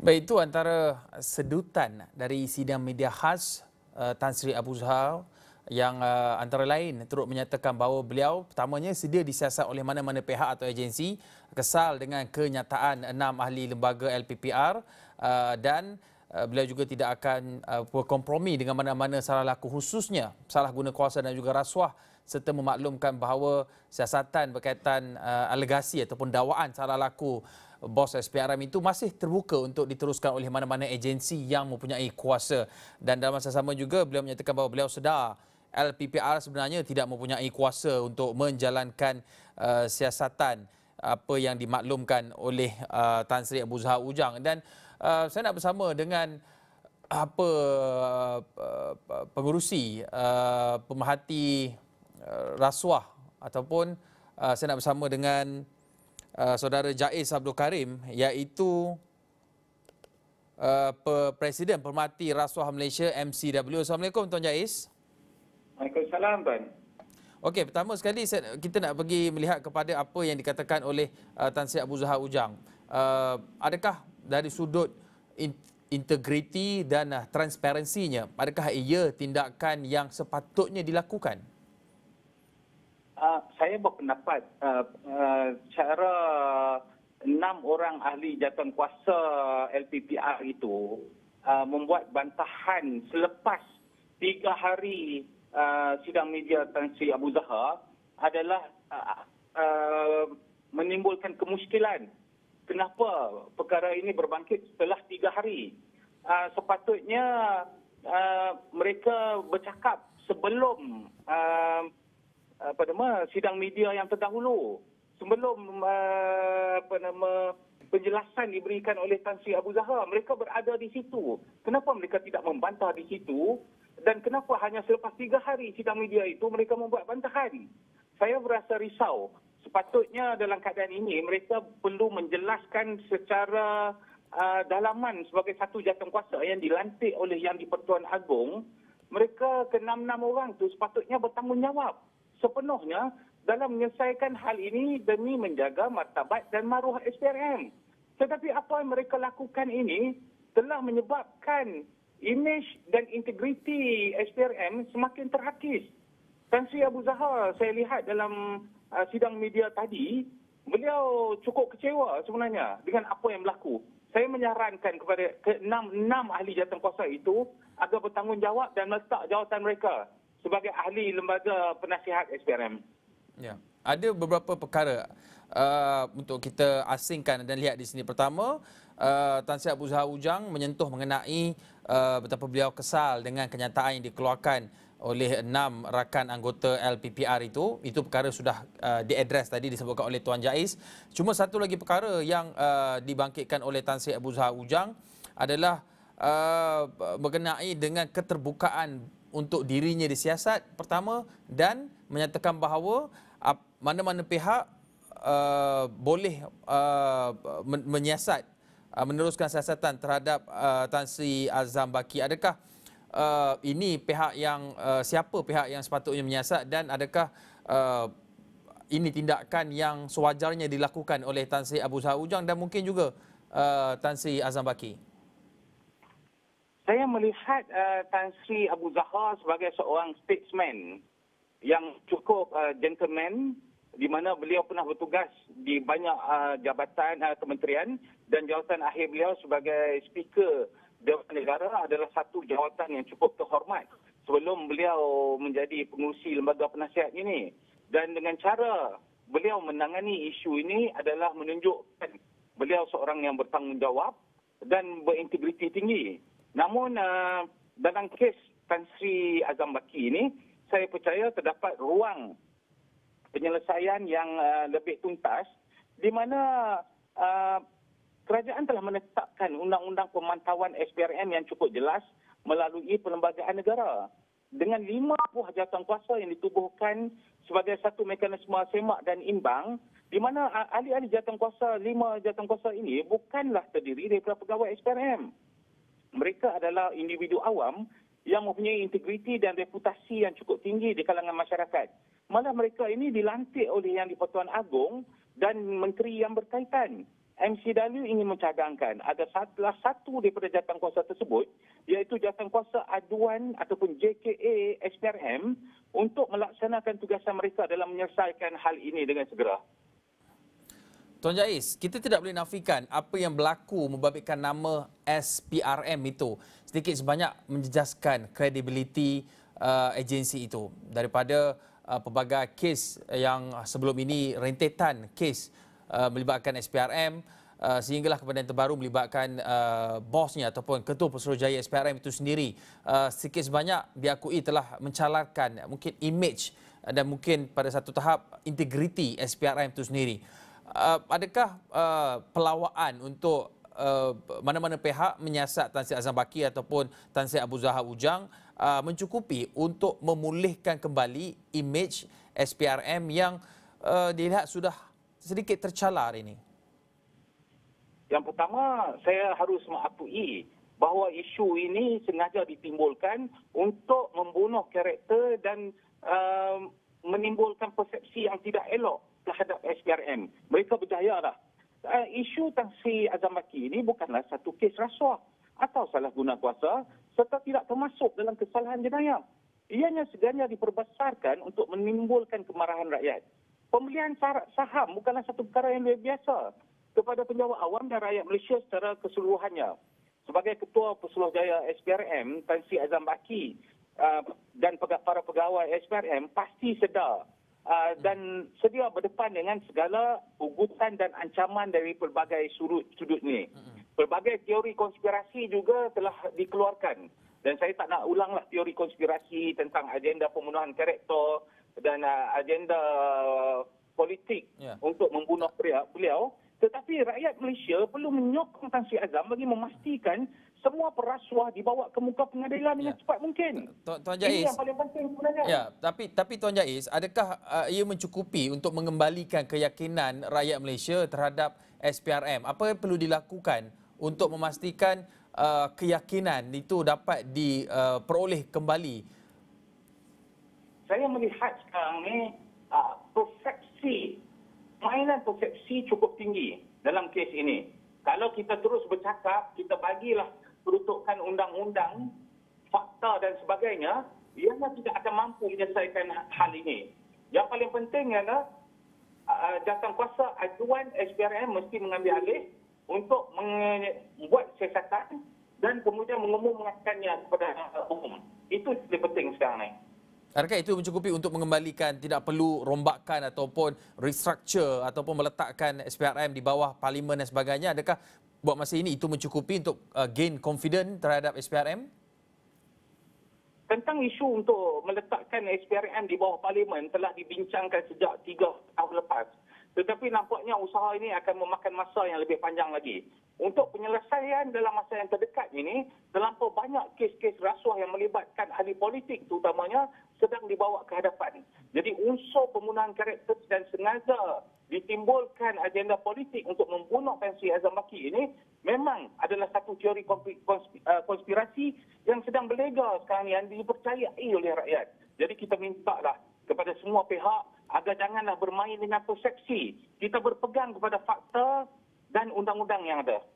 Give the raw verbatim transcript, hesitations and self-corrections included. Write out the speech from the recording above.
Baik, itu antara sedutan dari sidang media khas uh, Tan Sri Abu Zahar yang uh, antara lain turut menyatakan bahawa beliau pertamanya sedia disiasat oleh mana-mana pihak atau agensi, kesal dengan kenyataan enam ahli lembaga L P P R uh, dan uh, beliau juga tidak akan uh, berkompromi dengan mana-mana salah laku khususnya salah guna kuasa dan juga rasuah, serta memaklumkan bahawa siasatan berkaitan uh, alegasi ataupun dakwaan salah laku bos S P R M itu masih terbuka untuk diteruskan oleh mana-mana agensi yang mempunyai kuasa. Dan dalam masa sama juga beliau menyatakan bahawa beliau sedar L P P R sebenarnya tidak mempunyai kuasa untuk menjalankan uh, siasatan apa yang dimaklumkan oleh uh, Tan Sri Abu Zahar Ujang. Dan uh, saya nak bersama dengan apa uh, pengurusi uh, pemerhati uh, rasuah ataupun uh, saya nak bersama dengan Uh, saudara Jais Abdul Karim, iaitu uh, Presiden Pemerhati Rasuah Malaysia M C W. Assalamualaikum Tuan Jais. Waalaikumsalam Tuan. Okey, pertama sekali kita nak pergi melihat kepada apa yang dikatakan oleh uh, Tan Sri Abu Zahar Ujang. Uh, adakah dari sudut in integriti dan uh, transparansinya, adakah ia tindakan yang sepatutnya dilakukan? Uh, saya berpendapat uh, uh, cara enam orang ahli jatuan kuasa L P P R itu uh, membuat bantahan selepas tiga hari uh, sidang media Tan Sri Abu Zahar adalah uh, uh, menimbulkan kemuskilan. Kenapa perkara ini berbangkit setelah tiga hari? Uh, sepatutnya uh, mereka bercakap sebelum Uh, apa nama sidang media yang terdahulu, sebelum apa nama penjelasan diberikan oleh Tan Sri Abu Zahar. Mereka berada di situ. Kenapa mereka tidak membantah di situ, dan kenapa hanya selepas tiga hari sidang media itu mereka membuat bantahan? Saya berasa risau. Sepatutnya dalam keadaan ini mereka perlu menjelaskan secara uh, dalaman sebagai satu jawatankuasa yang dilantik oleh Yang di-Pertuan Agong. Mereka keenam-enam orang tu sepatutnya bertanggungjawab sepenuhnya dalam menyelesaikan hal ini demi menjaga martabat dan maruah S P R M. Tetapi apa yang mereka lakukan ini telah menyebabkan imej dan integriti S P R M semakin terhakis. Tan Sri Abu Zahar, saya lihat dalam uh, sidang media tadi, beliau cukup kecewa sebenarnya dengan apa yang berlaku. Saya menyarankan kepada keenam-enam ahli jawatankuasa itu agar bertanggungjawab dan meletak jawatan mereka sebagai ahli lembaga penasihat S P R M. Ya, ada beberapa perkara uh, untuk kita asingkan dan lihat di sini. Pertama, uh, Tan Sri Abu Zahar Ujang menyentuh mengenai uh, betapa beliau kesal dengan kenyataan yang dikeluarkan oleh enam rakan anggota L P P R itu. Itu perkara sudah uh, diadres tadi disebutkan oleh Tuan Jais. Cuma satu lagi perkara yang uh, dibangkitkan oleh Tan Sri Abu Zahar Ujang adalah uh, berkenaan dengan keterbukaan untuk dirinya disiasat pertama, dan menyatakan bahawa mana-mana pihak uh, boleh uh, menyiasat uh, meneruskan siasatan terhadap uh, Tan Sri Azam Baki. Adakah uh, ini pihak yang uh, siapa pihak yang sepatutnya menyiasat, dan adakah uh, ini tindakan yang sewajarnya dilakukan oleh Tan Sri Abu Zahar Ujang dan mungkin juga uh, Tan Sri Azam Baki? Saya melihat uh, Tan Sri Abu Zahar sebagai seorang statesman yang cukup uh, gentleman, di mana beliau pernah bertugas di banyak uh, jabatan uh, kementerian, dan jawatan akhir beliau sebagai Speaker Dewan Negara adalah satu jawatan yang cukup terhormat sebelum beliau menjadi pengurusi lembaga penasihat ini. Dan dengan cara beliau menangani isu ini adalah menunjukkan beliau seorang yang bertanggungjawab dan berintegriti tinggi. Namun uh, dalam kes Tan Sri Azam Baki ini, saya percaya terdapat ruang penyelesaian yang uh, lebih tuntas, di mana uh, kerajaan telah menetapkan undang-undang pemantauan S P R M yang cukup jelas melalui Perlembagaan Negara, dengan lima buah jawatankuasa yang ditubuhkan sebagai satu mekanisme semak dan imbang, di mana uh, ahli-ahli jawatankuasa, lima jawatankuasa ini bukanlah terdiri daripada pegawai S P R M. Mereka adalah individu awam yang mempunyai integriti dan reputasi yang cukup tinggi di kalangan masyarakat. Malah mereka ini dilantik oleh Yang di-Pertuan Agong dan menteri yang berkaitan. M C W ingin mencadangkan ada salah satu daripada jawatankuasa tersebut, iaitu jawatankuasa aduan ataupun J K A S P R M untuk melaksanakan tugasan mereka dalam menyelesaikan hal ini dengan segera. Tuan Jais, kita tidak boleh nafikan apa yang berlaku membabitkan nama S P R M itu sedikit sebanyak menjejaskan kredibiliti uh, agensi itu daripada uh, pelbagai kes yang sebelum ini rentetan kes uh, melibatkan S P R M uh, sehinggalah kemudian terbaru melibatkan uh, bosnya ataupun ketua Pesuruhjaya S P R M itu sendiri uh, sedikit sebanyak diakui telah mencalarkan mungkin imej dan mungkin pada satu tahap integriti S P R M itu sendiri. Uh, adakah uh, pelawaan untuk mana-mana uh, pihak menyiasat Tan Sri Azam Baki ataupun Tan Sri Abu Zahar Ujang uh, mencukupi untuk memulihkan kembali imej S P R M yang uh, dilihat sudah sedikit tercalar ini? Yang pertama, saya harus mengakui bahawa isu ini sengaja ditimbulkan untuk membunuh karakter dan uh, menimbulkan persepsi yang tidak elok terhadap S P R M. Mereka berdaya dah. Uh, isu Tan Sri Azam Baki ini bukanlah satu kes rasuah atau salah guna kuasa serta tidak termasuk dalam kesalahan jenayah. Ianya sebenarnya diperbesarkan untuk menimbulkan kemarahan rakyat. Pembelian saham bukanlah satu perkara yang luar biasa kepada penjawat awam dan rakyat Malaysia secara keseluruhannya. Sebagai Ketua Pesuruhjaya S P R M, Tan Sri Azam Baki uh, dan para pegawai S P R M pasti sedar Uh, dan sedia berdepan dengan segala ugutan dan ancaman dari pelbagai sudut-sudut ni. Pelbagai teori konspirasi juga telah dikeluarkan. Dan saya tak nak ulanglah teori konspirasi tentang agenda pembunuhan karakter dan uh, agenda politik yeah. untuk membunuh beliau. Tetapi rakyat Malaysia perlu menyokong Tan Sri Azam bagi memastikan semua perasuah dibawa ke muka pengadilan dengan ya. cepat mungkin. Tuan Jais, ini yang paling penting sebenarnya. Ya, tapi tapi Tuan Jais, adakah uh, ia mencukupi untuk mengembalikan keyakinan rakyat Malaysia terhadap S P R M? Apa yang perlu dilakukan untuk memastikan uh, keyakinan itu dapat diperoleh uh, kembali? Saya melihat sekarang ni uh, persepsi, mainan persepsi cukup tinggi dalam kes ini. Kalau kita terus bercakap, kita bagilah peruntukan undang-undang, fakta dan sebagainya, ianya tidak akan mampu menyelesaikan hal ini. Yang paling penting ialah uh, jawatankuasa aduan S P R M mesti mengambil alih untuk membuat siasatan dan kemudian mengumumkannya kepada umum. Itu yang penting sekarang ini. Adakah itu mencukupi untuk mengembalikan, tidak perlu rombakan ataupun restructure ataupun meletakkan S P R M di bawah parlimen dan sebagainya? Adakah buat masa ini itu mencukupi untuk uh, gain confidence terhadap S P R M? Tentang isu untuk meletakkan S P R M di bawah parlimen telah dibincangkan sejak tiga tahun lepas. Tetapi nampaknya usaha ini akan memakan masa yang lebih panjang lagi. Untuk penyelesaian dalam masa yang terdekat ini, terlampau banyak kes-kes rasuah yang melibatkan ahli politik terutamanya sedang dibawa ke hadapan. Jadi unsur pembunuhan karakter dan sengaja ditimbulkan agenda politik untuk membunuh Tan Sri Azam Baki ini memang adalah satu teori konspirasi yang sedang berlega sekarang yang dipercayai oleh rakyat. Jadi kita mintalah kepada semua pihak agar janganlah bermain dengan persepsi. Kita berpegang kepada fakta dan undang-undang yang ada.